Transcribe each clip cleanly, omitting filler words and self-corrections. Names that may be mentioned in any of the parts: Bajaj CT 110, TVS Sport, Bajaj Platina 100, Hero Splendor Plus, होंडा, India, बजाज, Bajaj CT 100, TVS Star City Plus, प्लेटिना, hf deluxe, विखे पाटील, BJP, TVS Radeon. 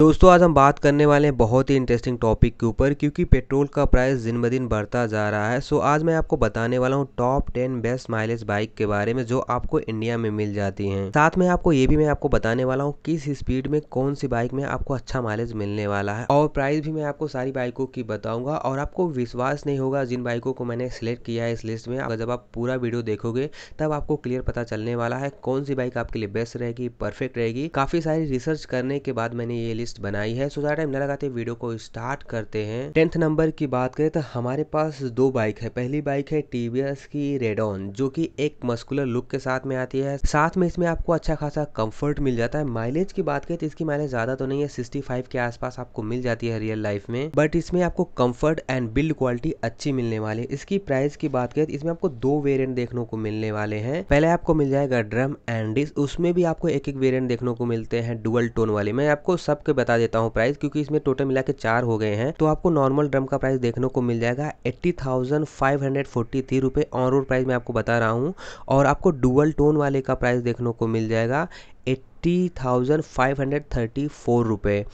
दोस्तों आज हम बात करने वाले हैं बहुत ही इंटरेस्टिंग टॉपिक के ऊपर, क्योंकि पेट्रोल का प्राइस दिन ब दिन बढ़ता जा रहा है। सो आज मैं आपको बताने वाला हूं टॉप 10 बेस्ट माइलेज बाइक के बारे में जो आपको इंडिया में मिल जाती हैं। साथ में आपको ये भी मैं आपको बताने वाला हूं किस स्पीड में कौन सी बाइक में आपको अच्छा माइलेज मिलने वाला है, और प्राइस भी मैं आपको सारी बाइकों की बताऊंगा। और आपको विश्वास नहीं होगा जिन बाइकों को मैंने सिलेक्ट किया है इस लिस्ट में, अगर जब आप पूरा वीडियो देखोगे तब आपको क्लियर पता चलने वाला है कौन सी बाइक आपके लिए बेस्ट रहेगी, परफेक्ट रहेगी। काफी सारी रिसर्च करने के बाद मैंने ये लिस्ट बनाई है। सो ज़्यादा टाइम न लगाते वीडियो को स्टार्ट करते हैं। 10th नंबर की बात करें तो हमारे पास दो बाइक है। पहली बाइक है टीवीएस की रेडॉन, जो कि एक मस्कुलर लुक के साथ में आती है, साथ में इसमें आपको अच्छा खासा कंफर्ट मिल जाता है। माइलेज की बात करें तो इसकी माइलेज ज्यादा तो नहीं है, 65 के आसपास आपको मिल जाती है रियल लाइफ में, बट इसमें आपको कंफर्ट एंड बिल्ड क्वालिटी अच्छी मिलने वाली है। इसकी प्राइस की बात करें तो इसमें आपको दो वेरियंट देखने को मिलने वाले हैं। पहले आपको मिल जाएगा ड्रम एंड डिस्क, उसमें भी आपको एक एक वेरियंट देखने को मिलते हैं डुअल टोन वाले। मैं आपको सब के बता देता हूँ प्राइस, क्योंकि इसमें टोटल मिला के चार हो गए हैं। तो आपको नॉर्मल ड्रम का प्राइस देखने को मिल जाएगा 80,543 रुपए, ऑन रोड प्राइस मैं आपको बता रहा हूँ। और आपको डुअल टोन वाले का प्राइस देखने को मिल जाएगा 80,534 रुपये।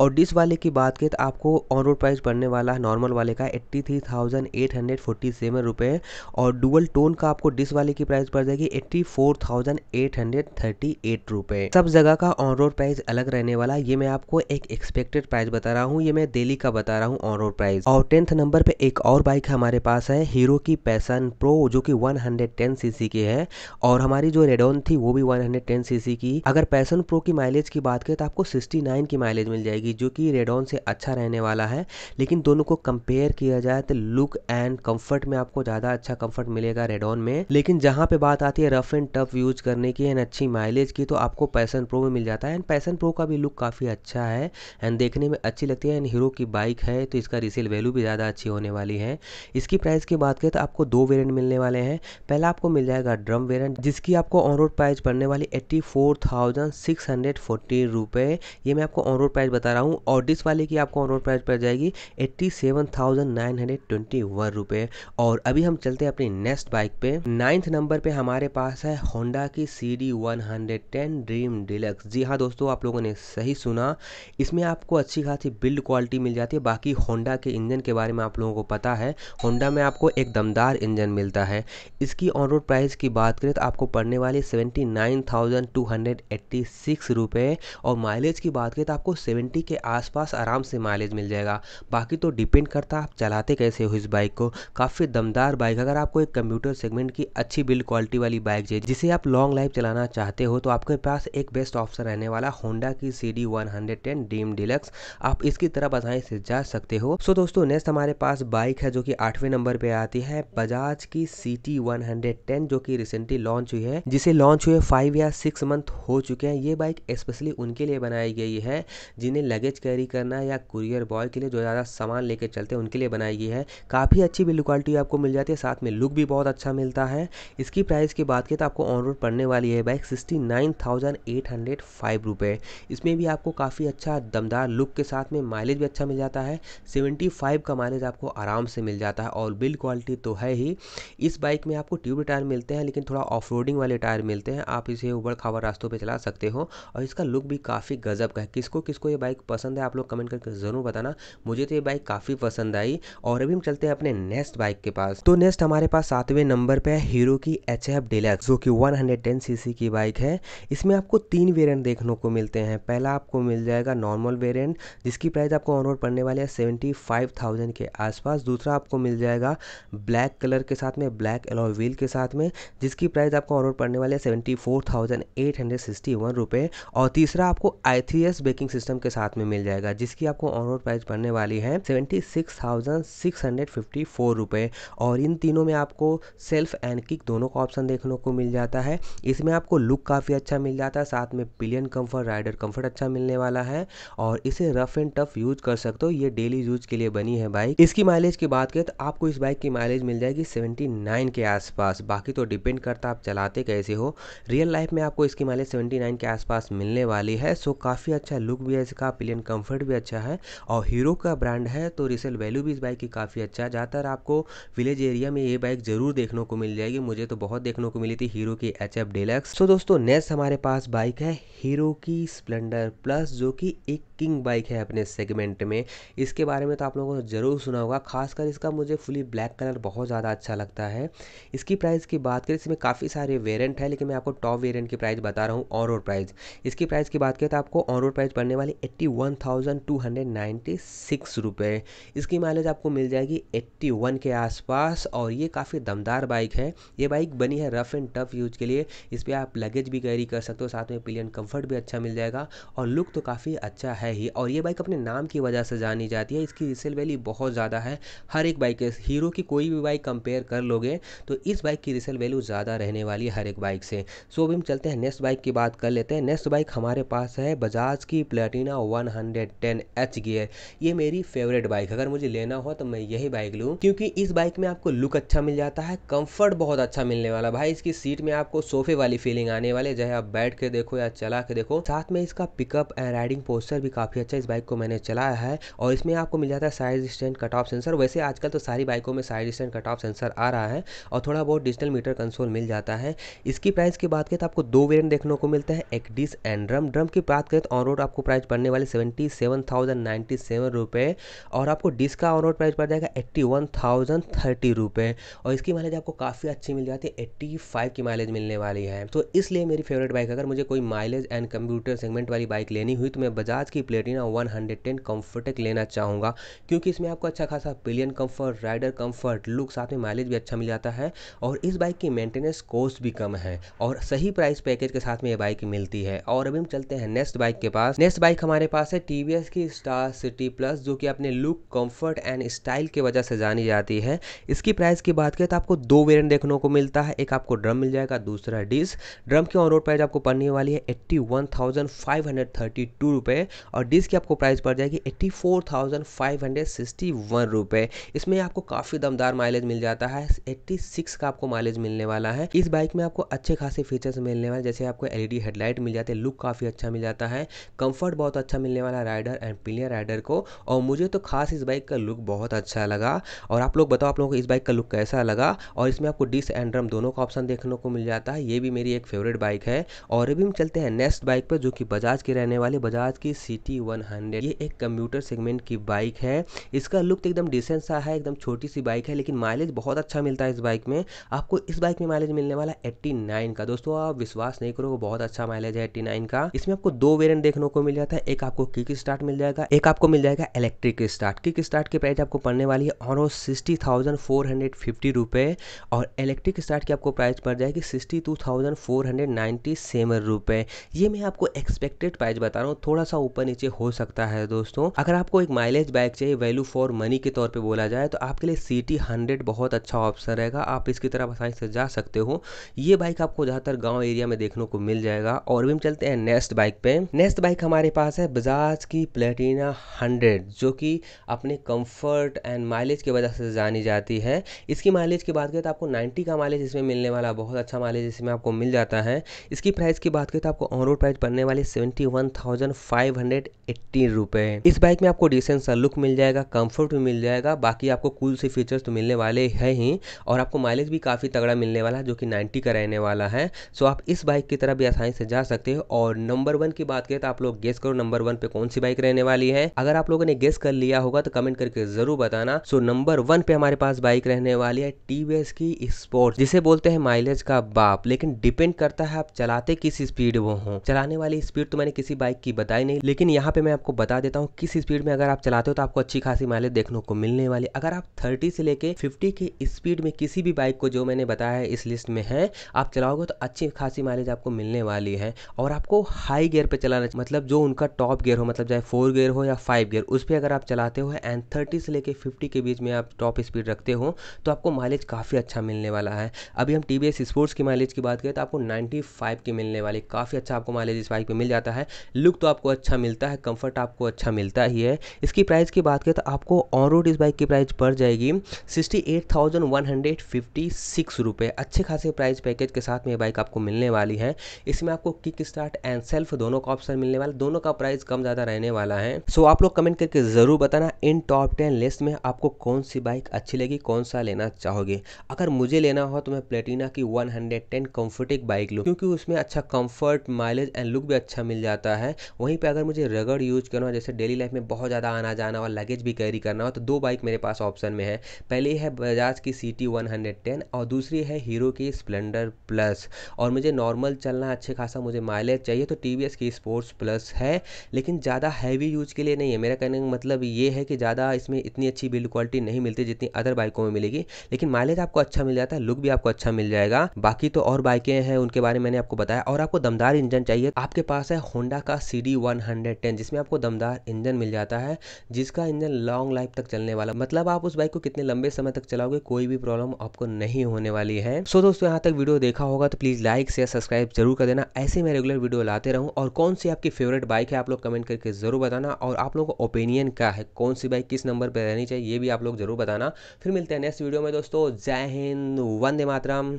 और डिस्क वाले की बात करें तो आपको ऑन रोड प्राइस पड़ने वाला है नॉर्मल वाले का 83,847 रुपये, और डुअल टोन का आपको डिस्क वाले की प्राइस पड़ जाएगी 84,838 रुपये। सब जगह का ऑन रोड प्राइस अलग रहने वाला है, ये मैं आपको एक एक्सपेक्टेड प्राइस बता रहा हूँ, ये मैं दिल्ली का बता रहा हूँ ऑन रोड प्राइस। और 10th नंबर पर एक और बाइक हमारे पास है हीरो की पैशन प्रो, जो कि 110 सीसी की है, और हमारी जो रेडॉन थी वो भी 110 सीसी की। अगर पैशन प्रो की माइलेज की बात करें तो आपको 69 की माइलेज मिल जाएगी, जो कि रेडॉन से अच्छा रहने वाला है। लेकिन दोनों को कंपेयर किया जाए तो लुक एंड कंफर्ट में आपको ज़्यादा अच्छा कंफर्ट मिलेगा रेडॉन में। लेकिन जहाँ पे बात आती है रफ एंड टफ यूज करने की एंड अच्छी माइलेज की, तो आपको पैशन प्रो में मिल जाता है। एंड पैशन प्रो का भी लुक काफ़ी अच्छा है एंड देखने में अच्छी लगती है, एंड हीरो की बाइक है तो इसका रीसेल वैल्यू भी ज़्यादा अच्छी होने वाली है। इसकी प्राइस की बात करें तो आपको दो वेरियंट मिलने वाले हैं। पहला आपको मिल जाएगा ड्रम वेरियंट, जिसकी आपको ऑन रोड प्राइस पड़ने वाली 84,640 रुपये, ये मैं आपको ऑन रोड प्राइस बता रहा हूँ। और डिस्क वाले की आपको ऑन रोड प्राइस पड़ जाएगी 87,921 रुपये। और अभी हम चलते हैं अपनी नेक्स्ट बाइक पे। 9th नंबर पे हमारे पास है होंडा की CD 110 ड्रीम डिलक्स। जी हाँ दोस्तों, आप लोगों ने सही सुना, इसमें आपको अच्छी खासी बिल्ड क्वालिटी मिल जाती है। बाकी होंडा के इंजन के बारे में आप लोगों को पता है, होंडा में आपको एक दमदार इंजन मिलता है। इसकी ऑन रोड प्राइस की बात करें तो आपको पड़ने वाली 79,286 रुपये, और माइलेज की बात करें तो आपको 70 के आसपास आराम से माइलेज मिल जाएगा। बाकी तो डिपेंड करता है आप चलाते कैसे हो इस बाइक को। काफ़ी दमदार बाइक, अगर आपको एक कंप्यूटर सेगमेंट की अच्छी बिल्ड क्वालिटी वाली बाइक चाहिए जिसे आप लॉन्ग लाइफ चलाना चाहते हो, तो आपके पास एक बेस्ट ऑप्शन रहने वाला होंडा की CD 110 ड्रीम डिलक्स, आप इसकी तरफ आसानी से जा सकते हो। सो दोस्तों नेक्स्ट हमारे पास बाइक है जो कि 8वें नंबर पर आती है, बजाज की CT 110, जो कि रिसेंटली लॉन्च हुई है, जिसे लॉन्च हुए 5 या 6 मंथ हो चुके हैं। ये बाइक स्पेशली उनके लिए बनाई गई है जिन्हें लगेज कैरी करना है या कुरियर बॉय के लिए जो ज़्यादा सामान लेके चलते हैं उनके लिए बनाई गई है। काफ़ी अच्छी बिल्ड क्वालिटी आपको मिल जाती है, साथ में लुक भी बहुत अच्छा मिलता है। इसकी प्राइस की बात करें तो आपको ऑन रोड पड़ने वाली है बाइक 69,805 रुपये। इसमें भी आपको काफ़ी अच्छा दमदार लुक के साथ में माइलेज भी अच्छा मिल जाता है, 75 का माइलेज आपको आराम से मिल जाता है। और बिल्ड क्वालिटी तो है ही, इस बाइक में आपको ट्यूब टायर मिलते हैं लेकिन थोड़ा ऑफ रोडिंग वाले टायर मिलते हैं, आप इसे ऊबड़ खाबड़ रास्तों पे चला सकते हो। और इसका लुक भी काफ़ी गजब का है। किसको किसको ये बाइक पसंद है आप लोग कमेंट करके ज़रूर बताना, मुझे तो ये बाइक काफ़ी पसंद आई। और अभी हम चलते हैं अपने नेक्स्ट बाइक के पास। तो नेक्स्ट हमारे पास 7वें नंबर पे है हीरो की HF डिलक्स, जो कि 110 सीसी की बाइक है। इसमें आपको 3 वेरियंट देखने को मिलते हैं। पहला आपको मिल जाएगा नॉर्मल वेरियंट, जिसकी प्राइस आपको ऑन रोड पड़ने वाली है 75,000 के आसपास। दूसरा आपको मिल जाएगा ब्लैक कलर के साथ में, ब्लैक एलॉय व्हील के साथ में, जिसकी प्राइस आपको ऑन रोड पड़ने वाली है 74,861 रुपये। और तीसरा आपको ITS ब्रेकिंग सिस्टम के साथ में मिल जाएगा, जिसकी आपको ऑन रोड प्राइस पड़ने वाली है 76,654 रुपये। और इन तीनों में आपको सेल्फ एंड किक दोनों का ऑप्शन देखने को मिल जाता है। इसमें आपको लुक काफ़ी अच्छा मिल जाता है, साथ में पिलियन कंफर्ट, राइडर कंफर्ट अच्छा मिलने वाला है। और इसे रफ एंड टफ यूज कर सकते हो, ये डेली यूज के लिए बनी है बाइक। इसकी माइलेज की बात करें तो आपको इस बाइक की माइलेज मिल जाएगी 79 के आसपास। बाकी तो डिपेंड करता आप चलाते कैसे हो, रियल लाइफ में आपको इसकी माइलेज 79 999 के आसपास मिलने वाली है। सो काफ़ी अच्छा लुक भी है इसका, प्लेन कंफर्ट भी अच्छा है और हीरो का ब्रांड है तो रीसेल वैल्यू भी इस बाइक की काफ़ी अच्छा है। ज़्यादातर आपको विलेज एरिया में ये बाइक जरूर देखने को मिल जाएगी, मुझे तो बहुत देखने को मिली थी हीरो की HF डिलक्स। तो दोस्तों नेक्स्ट हमारे पास बाइक है हीरो की स्प्लेंडर प्लस, जो कि एक किंग बाइक है अपने सेगमेंट में। इसके बारे में तो आप लोगों ने ज़रूर सुना होगा, खासकर इसका मुझे फुली ब्लैक कलर बहुत ज़्यादा अच्छा लगता है। इसकी प्राइस की बात करें, इसमें काफ़ी सारे वेरिएंट है लेकिन मैं आपको टॉप वेरिएंट की प्राइस बता रहा हूँ ऑन रोड प्राइस। इसकी प्राइस की बात करें तो आपको ऑन रोड प्राइस पड़ने वाली 81,296 रुपये, इसकी माइलेज आपको मिल जाएगी 81 के आसपास और ये काफ़ी दमदार बाइक है। ये बाइक बनी है रफ़ एंड टफ यूज के लिए, इस पर आप लगेज भी कैरी कर सकते हो, साथ में पिलियन कम्फर्ट भी अच्छा मिल जाएगा और लुक तो काफ़ी अच्छा है ही। और ये बाइक अपने नाम की वजह से जानी जाती है, इसकी रीसेल वैल्यू बहुत ज़्यादा है। हर एक बाइक हीरो की कोई भी बाइक कंपेयर कर लोगे तो इस बाइक की रीसेल वैल्यू ज़्यादा रहने वाली है हर एक बाइक से। सो अभी हम चलते हैं नेक्स्ट बाइक की बात कर लेते हैं। नेक्स्ट बाइक हमारे पास है बजाज की प्लेटिना 110 H गियर। ये मेरी फेवरेट बाइक, अगर मुझे लेना हो तो मैं यही बाइक लूँ क्योंकि इस बाइक में आपको लुक अच्छा मिल जाता है, कंफर्ट बहुत अच्छा मिलने वाला भाई। इसकी सीट में आपको सोफे वाली फीलिंग आने वाली, चाहे आप बैठ के देखो या चला के देखो। साथ में इसका पिकअप एंड राइडिंग पोस्चर भी काफ़ी अच्छा, इस बाइक को मैंने चलाया है। और इसमें आपको मिल जाता है side distance cut off sensor, वैसे आजकल तो सारी बाइकों में side distance cut off sensor आ रहा है और थोड़ा बहुत डिजिटल मीटर कंसोल मिल जाता है। इसकी प्राइस की बात करें तो आपको दो वेरिएंट देखने को मिलता है, एक डिस एंड ड्रम। ड्रम की बात करें तो ऑन रोड आपको प्राइस पड़ने वाले 77,097 रुपये और आपको डिस का ऑन रोड प्राइस पड़ जाएगा 81,030 रुपये और इसकी माइलेज आपको काफ़ी अच्छी मिल जाती है, 85 की माइलेज मिलने वाली है। तो इसलिए मेरी फेवरेट बाइक, अगर मुझे कोई माइलेज एंड कंप्यूटर सेगमेंट वाली बाइक लेनी हुई तो मैं बजाज की प्लेटिना 110 कंफर्टेक लेना चाहूँगा क्योंकि इसमें आपको अच्छा खासा pillion comfort, rider comfort, look, साथ में माइलेज भी अच्छा मिल जाता है और इस बाइक की मेंटेनेंस कॉस्ट भी कम है और सही प्राइस पैकेज के साथ में ये बाइक मिलती है। और अभी हम चलते हैं नेक्स्ट बाइक के पास। नेक्स्ट बाइक हमारे पास है टीवीएस की स्टार सिटी प्लस, जो कि अपने लुक, कंफर्ट एंड स्टाइल की वजह से जानी जाती है। इसकी प्राइस की बात करें तो आपको दो वेरिएंट देखने को मिलता है, एक आपको ड्रम मिल जाएगा, दूसरा डिस। ड्रम की ऑन रोड प्राइस आपको पड़ने वाली है 81,532 रुपये और डिस की आपको प्राइस पड़ जाएगी 84,561 रुपये। इसमें आपको काफ़ी दमदार माइलेज मिल जाता है, 86 का आपको माइलेज मिलने वाला है। इस बाइक में आपको अच्छे खासे फीचर्स मिलने वाले, जैसे आपको LED हेडलाइट मिल जाते हैं, लुक काफ़ी अच्छा मिल जाता है, कंफर्ट बहुत अच्छा मिलने वाला राइडर एंड पिलियन राइडर को। और मुझे तो खास इस बाइक का लुक बहुत अच्छा लगा और आप लोग बताओ आप लोगों को इस बाइक का लुक कैसा लगा। और इसमें आपको डिस एंड ड्रम दोनों का ऑप्शन देखने को मिल जाता है, ये भी मेरी एक फेवरेट बाइक है। और अभी हम चलते हैं नेक्स्ट बाइक पर, जो कि बजाज के रहने वाले बजाज की CT 100। ये एक कंप्यूटर सेगमेंट की बाइक है, इसका लुक एकदम डिसेंट सा है, एकदम छोटी सी बाइक है लेकिन माइलेज बहुत अच्छा मिलता है इस बाइक में। आपको इस बाइक में माइलेज मिलने वाला 89 का, दोस्तों आप विश्वास नहीं करोगे बहुत अच्छा माइलेज है 89 का। इसमें आपको दो वेरिएंट देखने को मिल जाता है, एक आपको किक स्टार्ट मिल जाएगा, एक आपको मिल जाएगा इलेक्ट्रिक स्टार्ट। किक स्टार्ट की प्राइस आपको पड़ने वाली है ऑन 60,450 रुपये और इलेक्ट्रिक स्टार्ट की आपको प्राइस पड़ जाएगी 62,497 रुपये। ये मैं आपको एक्सपेक्टेड प्राइस बता रहा हूँ, थोड़ा सा ऊपर नीचे हो सकता है दोस्तों। अगर आपको एक माइलेज बाइक चाहिए, वैल्यू फॉर मनी के तौर पे बोला जाए तो आपके लिए CT 100 बहुत अच्छा ऑप्शन रहेगा, आप इसकी तरफ आसानी से जा सकते हो। ये बाइक आपको ज़्यादातर गांव एरिया में देखने को मिल जाएगा। और भी हम चलते हैं नेक्स्ट बाइक पे। नेक्स्ट बाइक हमारे पास है बजाज की प्लेटिना 100, जो कि अपने कंफर्ट एंड माइलेज की वजह से जानी जाती है। इसकी माइलेज की बात करें तो आपको 90 का माइलेज इसमें मिलने वाला, बहुत अच्छा माइलेज इसमें आपको मिल जाता है। इसकी प्राइस की बात करें तो आपको ऑन रोड प्राइस पड़ने वाली 71,580 रुपये। इस बाइक में आपको डिसेंट सा लुक मिल जाएगा, कंफर्ट भी मिल जाएगा, बाकी आपको कूल से फीचर्स तो मिलने वाले हैं ही और आपको माइलेज भी काफ़ी तगड़ा मिलने वाला है, जो कि 90 का रहने वाला है। सो आप इस बाइक की तरफ भी आसानी से जा सकते हो। और नंबर वन की बात करें तो आप लोग गेस करो नंबर वन पे कौन सी बाइक रहने वाली है। अगर आप लोगों ने गेस कर लिया होगा तो कमेंट करके जरूर बताना। सो नंबर वन पे हमारे पास बाइक रहने वाली है TVS की स्पोर्ट, जिसे बोलते हैं माइलेज का बाप, लेकिन डिपेंड करता है आप चलाते किस स्पीड वो हो। चलाने वाली स्पीड तो मैंने किसी बाइक की बताई नहीं, लेकिन यहाँ पे मैं आपको बता देता हूँ किस स्पीड में अगर आप चलाते हो तो आपको अच्छी खासी माइलेज देखने को मिलने वाली। अगर आप 30 से लेके 50 की स्पीड में किसी भी बाइक को जो मैंने बताया इस लिस्ट में है आप चलाओगे तो अच्छी खासी माइलेज आपको मिलने वाली है। और आपको हाई गियर पे चलाना चाहिए, मतलब जो उनका टॉप गियर हो, मतलब चाहे 4 गियर हो या 5 गियर, उस पर अगर आप चलाते हो एंड 30 से लेके 50 के बीच में आप टॉप स्पीड रखते हो तो आपको माइलेज काफ़ी अच्छा मिलने वाला है। अभी हम TVS स्पोर्ट्स की माइलेज की बात करें तो आपको 95 की मिलने वाली, काफ़ी अच्छा आपको माइलेज इस बाइक में मिल जाता है। लुक तो आपको अच्छा मिलता है, कंफर्ट आपको अच्छा मिलता ही है। इसकी प्राइस की बात करें तो आपको ऑन रोड इस बाइक की प्राइस पड़ जाएगी 68,156 रुपये। अच्छे खासे प्राइस पैकेज के साथ में ये बाइक आपको मिलने वाली है। इसमें आपको किक स्टार्ट एंड सेल्फ दोनों का ऑप्शन मिलने वाला, दोनों का प्राइस कम ज्यादा रहने वाला है। सो आप लोग कमेंट करके जरूर बताना इन टॉप 10 लिस्ट में आपको कौन सी बाइक अच्छी लगी, कौन सा लेना चाहोगे। अगर मुझे लेना हो तो मैं प्लेटिना की 110 कंफर्टिक बाइक लूँ, क्योंकि उसमें अच्छा कंफर्ट, माइलेज एंड लुक भी अच्छा मिल जाता है। वहीं पे अगर मुझे रगड़ यूज करना हो, जैसे डेली लाइफ में बहुत ज़्यादा आना जाना और लगेज भी कैरी करना हो, तो दो बाइक मेरे पास ऑप्शन में है। पहली है बजाज की सीटी 110 और दूसरी है हीरो की स्प्लेंडर प्लस। और मुझे नॉर्मल चलना, अच्छे खासा मुझे माइलेज चाहिए तो टीवीएस की स्पोर्ट्स प्लस है, लेकिन ज़्यादा हैवी यूज के लिए नहीं है। मेरा कहने का मतलब ये है कि ज़्यादा इसमें इतनी अच्छी बिल्ड क्वालिटी नहीं मिलती जितनी अदर बाइकों में मिलेगी, लेकिन माइलेज आपको अच्छा मिल जाता है, लुक भी आपको अच्छा मिल जाएगा। बाकी तो और बाइकें हैं उनके बारे में मैंने आपको बताया। और आपको दमदार इंजन चाहिए, आपके पास है होंडा का सीडी 110 जिसमें आपको दमदार इंजन मिल जाता है, जिसका इंजन लॉन्ग लाइफ तक चलने वाला, मतलब आप उस बाइक को कितने लंबे समय तक चलाओगे कोई भी प्रॉब्लम आपको नहीं होने वाली है। सो दोस्तों यहाँ तक वीडियो देखा होगा तो प्लीज लाइक शेयर सब्सक्राइब जरूर कर देना, ऐसे मैं रेगुलर वीडियो लाते रहूँ। और कौन सी आपकी फेवरेट बाइक है आप लोग कमेंट करके जरूर बताना, और आप लोगों का ओपिनियन क्या है, कौन सी बाइक किस नंबर पर रहनी चाहिए ये भी आप लोग जरूर बताना। फिर मिलते हैं नेक्स्ट वीडियो में दोस्तों। जय हिंद, वंदे मातरम।